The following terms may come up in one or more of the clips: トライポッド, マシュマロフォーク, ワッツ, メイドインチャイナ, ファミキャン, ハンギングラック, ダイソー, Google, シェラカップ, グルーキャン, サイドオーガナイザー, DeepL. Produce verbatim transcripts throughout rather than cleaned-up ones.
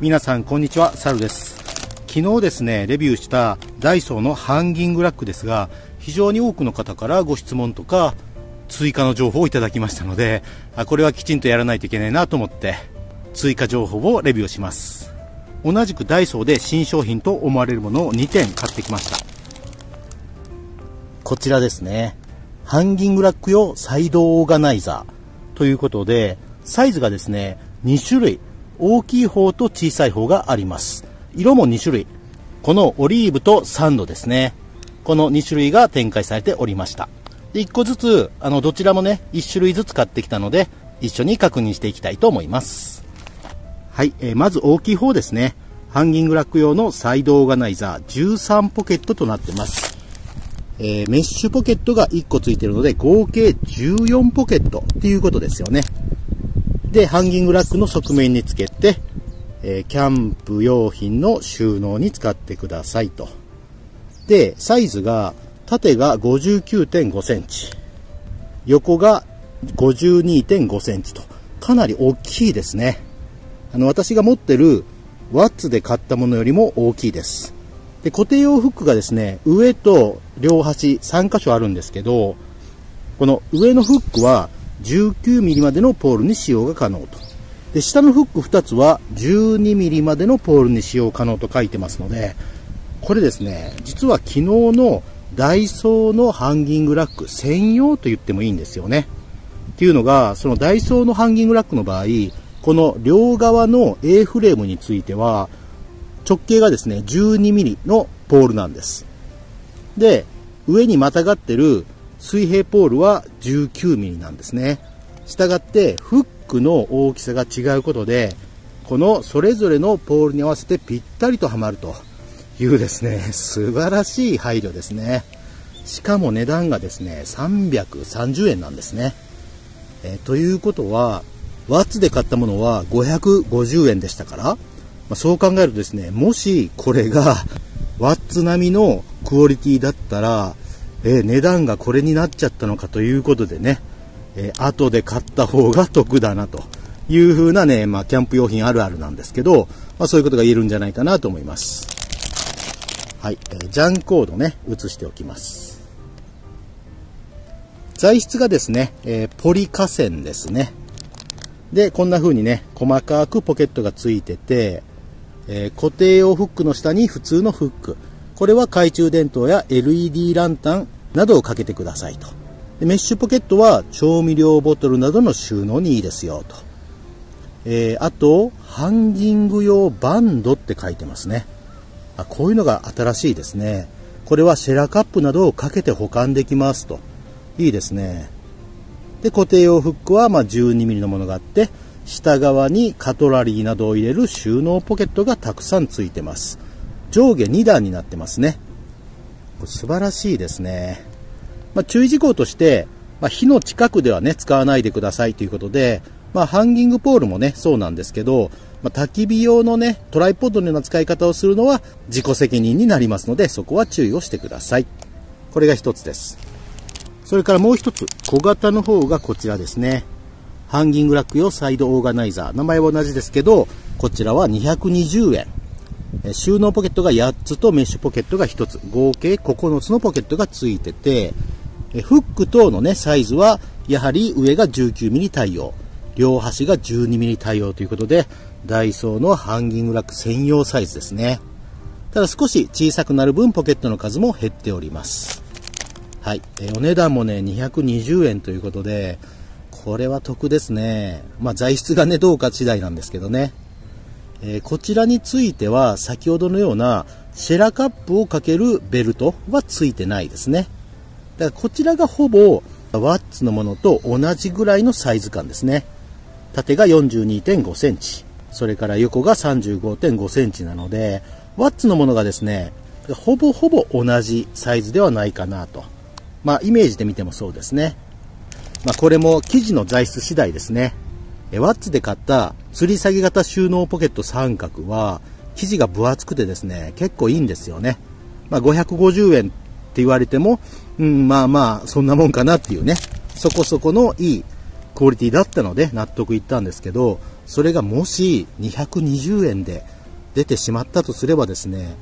皆さんこんにちは、サルです。昨日ですね、レビューしたダイソーのハンギングラックですが、非常に多くの方からご質問とか追加の情報をいただきましたので、あ、これはきちんとやらないといけないなと思って追加情報をレビューします。同じくダイソーで新商品と思われるものをにてん買ってきました。こちらですね、ハンギングラック用サイドオーガナイザーということで、サイズがですねにしゅるい、大きい方と小さい方があります。色もにしゅるい、このオリーブとサンドですね、このにしゅるいが展開されておりました。でいっこずつ、あのどちらもねいっしゅるいずつ買ってきたので、一緒に確認していきたいと思います。はい、えー、まず大きい方ですね、ハンギングラック用のサイドオーガナイザーじゅうさんポケットとなってます。えー、メッシュポケットがいっこついてるので、合計じゅうよんポケットっていうことですよね。で、ハンギングラックの側面につけて、えー、キャンプ用品の収納に使ってくださいと。で、サイズが、縦が ごじゅうきゅうてんごセンチ、横が ごじゅうにてんごセンチと、かなり大きいですね。あの、私が持ってるワッツで買ったものよりも大きいです。で、固定用フックがですね、上と両端さんかしょあるんですけど、この上のフックは、じゅうきゅうミリまでのポールに使用が可能と。で、下のフックふたつはじゅうにミリまでのポールに使用可能と書いてますので、これですね、実は昨日のダイソーのハンギングラック専用と言ってもいいんですよね。っていうのが、そのダイソーのハンギングラックの場合、この両側の A フレームについては、直径がですね、じゅうにミリのポールなんです。で、上にまたがってる水平ポールはじゅうきゅうミリなんですね。したがってフックの大きさが違うことで、このそれぞれのポールに合わせてぴったりとはまるというですね、素晴らしい配慮ですね。しかも値段がですね、さんびゃくさんじゅうえんなんですね。えということは、ワッツで買ったものはごひゃくごじゅうえんでしたから、まあ、そう考えるとですね、もしこれがワッツ並みのクオリティだったら、えー、値段がこれになっちゃったのかということでね、えー、後で買った方が得だなというふうなね、まあ、キャンプ用品あるあるなんですけど、まあ、そういうことが言えるんじゃないかなと思います。はい、えー、ジャンコードね、写しておきます。材質がですね、えー、ポリ化繊ですね。で、こんな風にね、細かくポケットがついてて、えー、固定用フックの下に普通のフック。これは懐中電灯や エルイーディー ランタンなどをかけてくださいと。で、メッシュポケットは調味料ボトルなどの収納にいいですよと。えー、あと、ハンギング用バンドって書いてますね。あ、こういうのが新しいですね。これはシェラカップなどをかけて保管できますと。いいですね。で、固定用フックはまあじゅうにミリのものがあって、下側にカトラリーなどを入れる収納ポケットがたくさんついてます。上下にだんになってますね。素晴らしいですね。まあ、注意事項として、まあ、火の近くではね、使わないでくださいということで、まあ、ハンギングポールもね、そうなんですけど、まあ、焚き火用のね、トライポッドのような使い方をするのは自己責任になりますので、そこは注意をしてください。これが一つです。それからもう一つ、小型の方がこちらですね。ハンギングラック用サイドオーガナイザー。名前は同じですけど、こちらはにひゃくにじゅうえん。収納ポケットがやっつとメッシュポケットがひとつ、合計ここのつのポケットがついてて、フック等のね、サイズはやはり上が じゅうきゅうミリ 対応、両端が じゅうにミリ 対応ということで、ダイソーのハンギングラック専用サイズですね。ただ少し小さくなる分、ポケットの数も減っております。はい、お値段もねにひゃくにじゅうえんということで、これは得ですね。まあ材質がねどうか次第なんですけどね。えー、こちらについては先ほどのようなシェラカップをかけるベルトはついてないですね。だからこちらがほぼワッツのものと同じぐらいのサイズ感ですね。縦が よんじゅうにてんごセンチ、それから横が さんじゅうごてんごセンチなので、ワッツのものがですねほぼほぼ同じサイズではないかなと。まあイメージで見てもそうですね。まあこれも生地の材質次第ですね。ワッツで買った吊り下げ型収納ポケット三角は生地が分厚くてですね結構いいんですよね。まあ、ごひゃくごじゅうえんって言われても、うん、まあまあそんなもんかなっていうね、そこそこのいいクオリティだったので納得いったんですけど、それがもしにひゃくにじゅうえんで出てしまったとすればですね、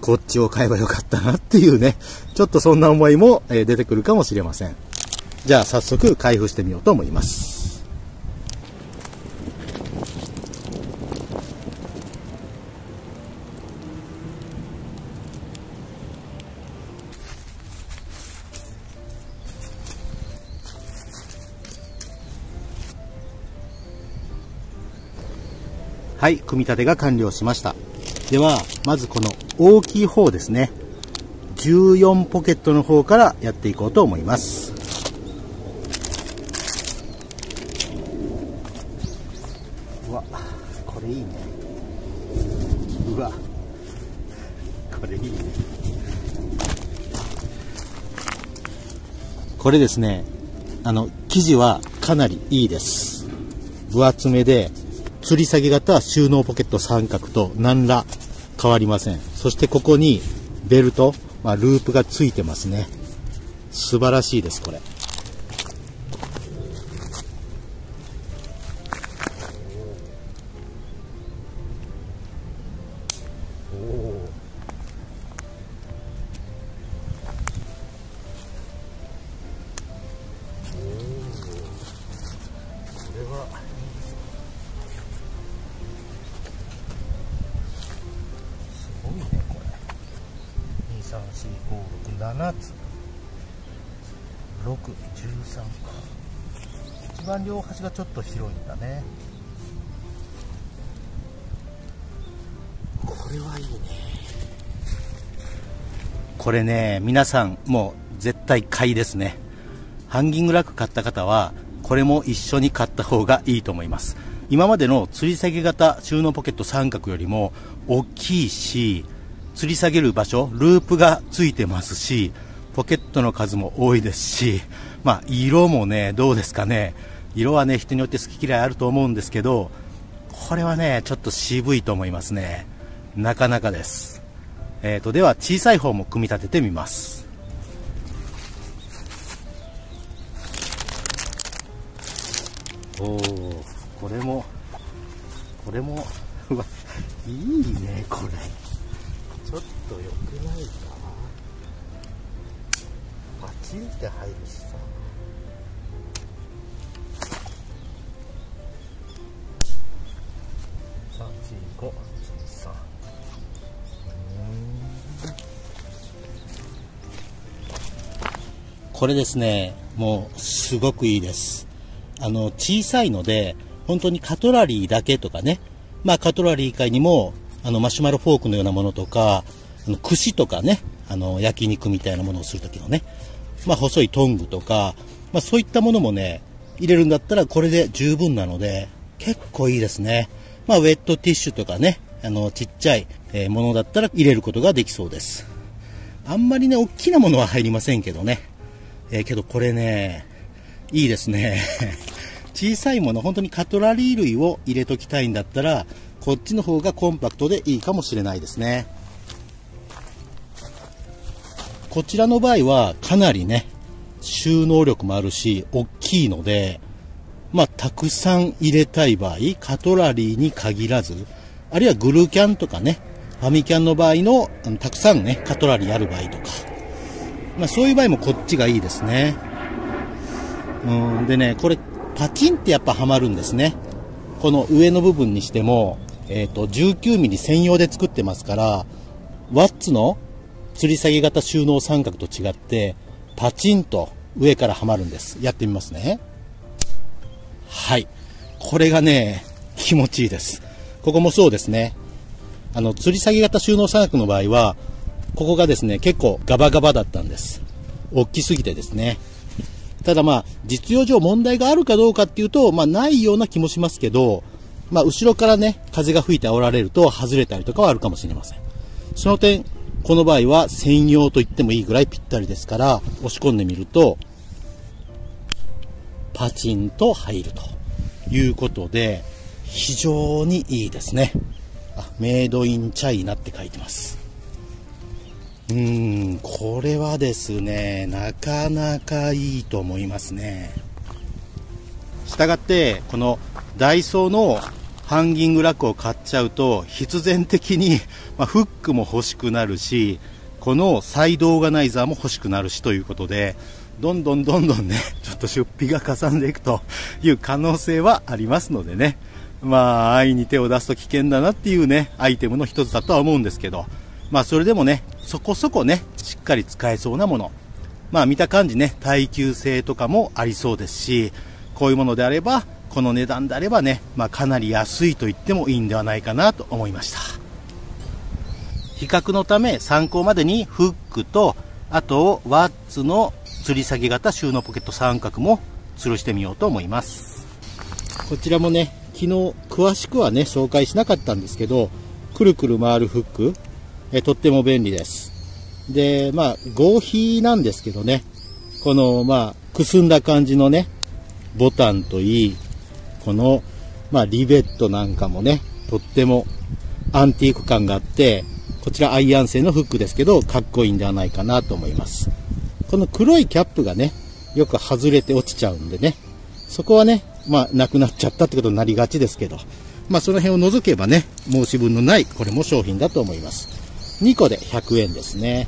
こっちを買えばよかったなっていうね、ちょっとそんな思いも出てくるかもしれません。じゃあ早速開封してみようと思います。はい、組み立てが完了しました。ではまずこの大きい方ですね、じゅうよんポケットの方からやっていこうと思います。うわ、これいいね。うわ、これいいね。これですね、あの生地はかなりいいです。分厚めで吊り下げ型収納ポケット三角と何ら変わりません。そしてここにベルト、まあ、ループがついてますね。素晴らしいです。これにさんよんごろくななつろくいちさんか。一番両端がちょっと広いんだね。これはいいね。これね、皆さんもう絶対買いですね。ハンギングラック買った方はこれも一緒に買った方がいいと思います。今までの吊り下げ型収納ポケット三角よりも大きいし、吊り下げる場所、ループがついてますし、ポケットの数も多いですし、まあ、色もね、どうですかね。色はね、人によって好き嫌いあると思うんですけど、これはね、ちょっと渋いと思いますね。なかなかです。えーと、では小さい方も組み立ててみます。おー、これも、これも、うわ、いいね、これ。ちょっと良くないかな。パチンって入るしさ。さん、よん、ご、いち、さん。これですね、もうすごくいいです。あの小さいので、本当にカトラリーだけとかね、まあカトラリー以外にも。あのマシュマロフォークのようなものとか、あの串とかね、あの焼肉みたいなものをするときのね、まあ、細いトングとか、まあ、そういったものもね、入れるんだったらこれで十分なので、結構いいですね。まあ、ウェットティッシュとかね、あのちっちゃいものだったら入れることができそうです。あんまりね、大きなものは入りませんけどね。えー、けどこれね、いいですね。小さいもの、本当にカトラリー類を入れときたいんだったら、こっちの方がコンパクトでいいかもしれないですね。こちらの場合はかなりね、収納力もあるし大きいので、まあ、たくさん入れたい場合、カトラリーに限らず、あるいはグルーキャンとかね、ファミキャンの場合のたくさんね、カトラリーある場合とか、まあ、そういう場合もこっちがいいですね。うんでね、これパチンってやっぱはまるんですね。この上の部分にしてもえー、とじゅうきゅうミリ専用で作ってますから、ワッツの吊り下げ型収納三角と違ってパチンと上からはまるんです。やってみますね。はい、これがね気持ちいいです。ここもそうですね。あの吊り下げ型収納三角の場合はここがですね結構ガバガバだったんです。大きすぎてですね。ただまあ実用上問題があるかどうかっていうと、まあ、ないような気もしますけど、まあ、後ろからね風が吹いて煽られると外れたりとかはあるかもしれません。その点この場合は専用と言ってもいいぐらいぴったりですから、押し込んでみるとパチンと入るということで非常にいいですね。あ、メイドインチャイナって書いてます。うーん、これはですねなかなかいいと思いますね。したがってこのダイソーのハンギングラックを買っちゃうと必然的にフックも欲しくなるし、このサイドオーガナイザーも欲しくなるしということで、どんどんどんどんね、ちょっと出費がかさんでいくという可能性はありますのでね、まあ安易に手を出すと危険だなっていうね、アイテムの一つだとは思うんですけど、まあそれでもね、そこそこね、しっかり使えそうなもの、まあ見た感じね、耐久性とかもありそうですし、こういうものであれば、この値段であればね、まあ、かなり安いと言ってもいいんではないかなと思いました。比較のため参考までにフックと、あとワッツの吊り下げ型収納ポケット三角も吊るしてみようと思います。こちらもね、昨日詳しくはね紹介しなかったんですけど、くるくる回るフック、えとっても便利です。でまあ合皮なんですけどね、このまあくすんだ感じのねボタンといい、この、まあ、リベットなんかもね、とってもアンティーク感があって、こちらアイアン製のフックですけど、かっこいいんではないかなと思います。この黒いキャップがね、よく外れて落ちちゃうんでね、そこはね、まあ、なくなっちゃったってことになりがちですけど、まあ、その辺を除けばね、申し分のない、これも商品だと思います。にこでひゃくえんですね。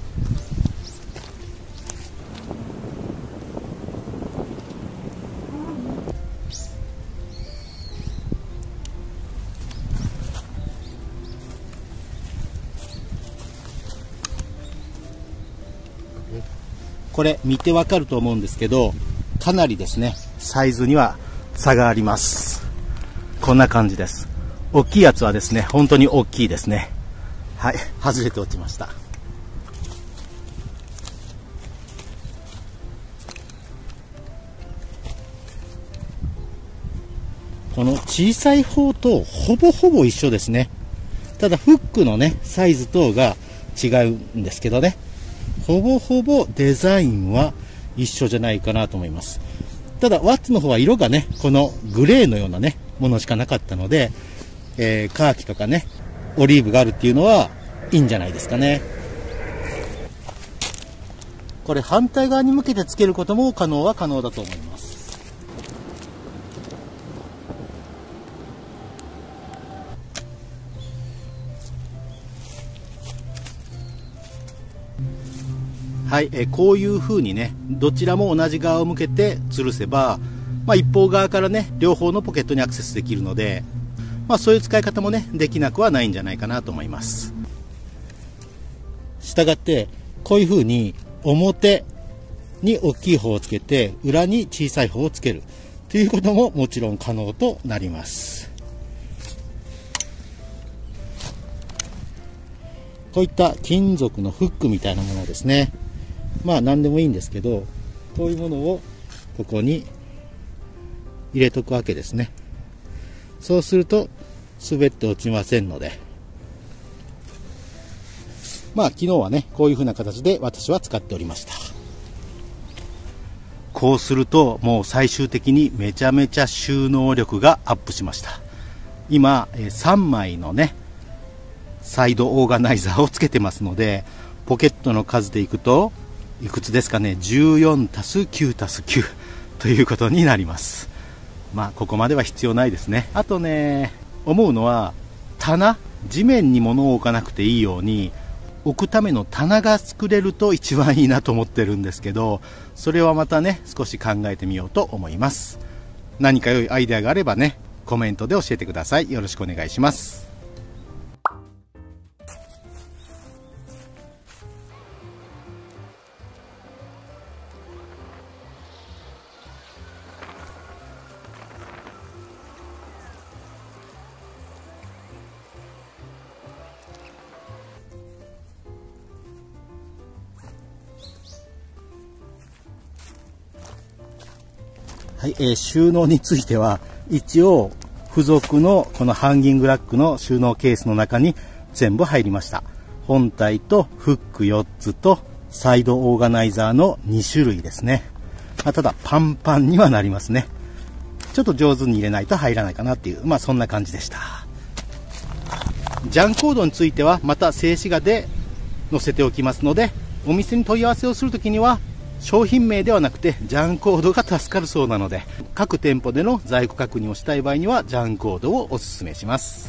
これ見てわかると思うんですけど、かなりですね、サイズには差があります。こんな感じです。大きいやつはですね、本当に大きいですね。はい、外れて落ちました。この小さい方とほぼほぼ一緒ですね。ただフックのねサイズ等が違うんですけどね、ほぼほぼデザインは一緒じゃないかなと思います。ただワッツの方は色がね、このグレーのようなねものしかなかったので、えー、カーキとかねオリーブがあるっていうのはいいんじゃないですかね。これ反対側に向けてつけることも可能は可能だと思います。はい、えこういう風にね、どちらも同じ側を向けて吊るせば、まあ、一方側からね両方のポケットにアクセスできるので、まあ、そういう使い方もねできなくはないんじゃないかなと思います。したがってこういう風に表に大きい方をつけて裏に小さい方をつけるということももちろん可能となります。こういった金属のフックみたいなものですね、まあ何でもいいんですけど、こういうものをここに入れとくわけですね。そうすると滑って落ちませんので、まあ昨日はねこういう風な形で私は使っておりました。こうするともう最終的にめちゃめちゃ収納力がアップしました。今さんまいのねサイドオーガナイザーをつけてますので、ポケットの数でいくといくつですかね、じゅうよんたすきゅうたすきゅう ということになります。まあここまでは必要ないですね。あとね思うのは、棚、地面に物を置かなくていいように置くための棚が作れると一番いいなと思ってるんですけど、それはまたね少し考えてみようと思います。何か良いアイデアがあればねコメントで教えてください。よろしくお願いします。はい、えー、収納については一応付属のこのハンギングラックの収納ケースの中に全部入りました。本体とフックよっつとサイドオーガナイザーのにしゅるいですね。まあ、ただパンパンにはなりますね。ちょっと上手に入れないと入らないかなっていう、まあそんな感じでした。ジャンコードについてはまた静止画で載せておきますので、お店に問い合わせをするときには商品名ではなくてジャンコードが助かるそうなので、各店舗での在庫確認をしたい場合にはジャンコードをおすすめします。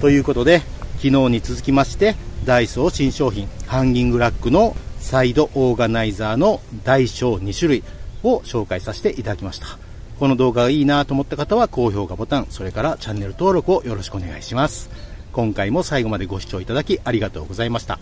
ということで、昨日に続きましてダイソー新商品ハンギングラックのサイドオーガナイザーの大小にしゅるいを紹介させていただきました。この動画がいいなと思った方は高評価ボタン、それからチャンネル登録をよろしくお願いします。今回も最後までご視聴いただきありがとうございました。